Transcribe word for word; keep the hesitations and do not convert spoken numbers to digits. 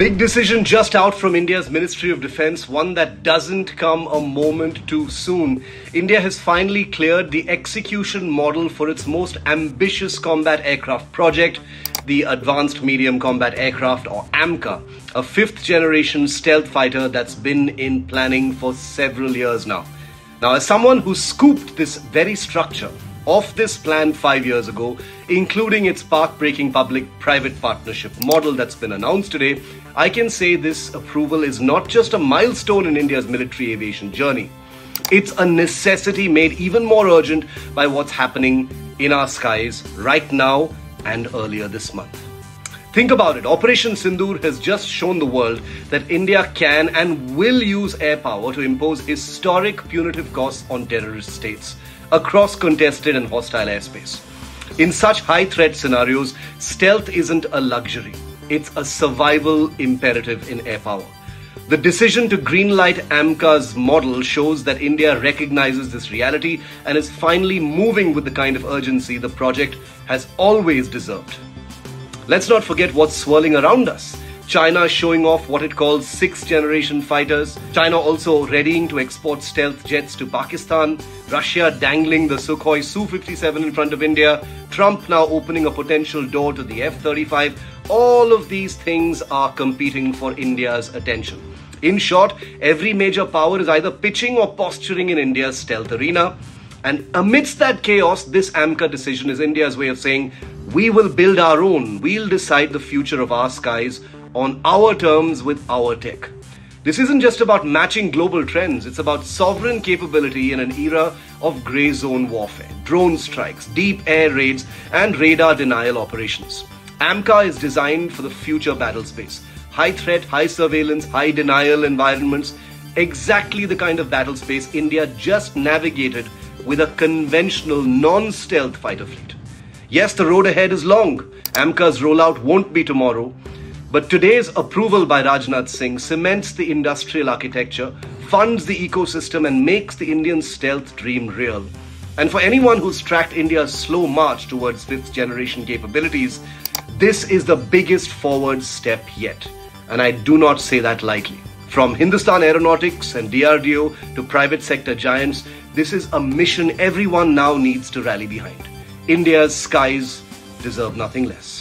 Big decision just out from India's Ministry of Defence, one that doesn't come a moment too soon. India has finally cleared the execution model for its most ambitious combat aircraft project, the Advanced Medium Combat Aircraft or AMCA, a fifth generation stealth fighter that's been in planning for several years now. Now, as someone who scooped this very structure of this plan five years ago, including its path-breaking public-private partnership model that's been announced today, I can say this approval is not just a milestone in India's military aviation journey. It's a necessity made even more urgent by what's happening in our skies right now and earlier this month. Think about it. Operation Sindoor has just shown the world that India can and will use air power to impose historic punitive costs on terrorist states across contested and hostile airspace. In such high-threat scenarios, stealth isn't a luxury. It's a survival imperative in air power. The decision to greenlight AMCA's model shows that India recognizes this reality and is finally moving with the kind of urgency the project has always deserved. Let's not forget what's swirling around us. China showing off what it calls sixth generation fighters. China also readying to export stealth jets to Pakistan. Russia dangling the Sukhoi S U fifty-seven in front of India. Trump now opening a potential door to the F thirty-five. All of these things are competing for India's attention. In short, every major power is either pitching or posturing in India's stealth arena. And amidst that chaos, this AMCA decision is India's way of saying, we will build our own, we'll decide the future of our skies on our terms with our tech. This isn't just about matching global trends, it's about sovereign capability in an era of grey zone warfare, drone strikes, deep air raids and radar denial operations. AMCA is designed for the future battle space, high threat, high surveillance, high denial environments, exactly the kind of battle space India just navigated with a conventional non-stealth fighter fleet. Yes, the road ahead is long. AMCA's rollout won't be tomorrow. But today's approval by Rajnath Singh cements the industrial architecture, funds the ecosystem and makes the Indian stealth dream real. And for anyone who's tracked India's slow march towards fifth generation capabilities, this is the biggest forward step yet. And I do not say that lightly. From Hindustan Aeronautics and D R D O to private sector giants, this is a mission everyone now needs to rally behind. India's skies deserve nothing less.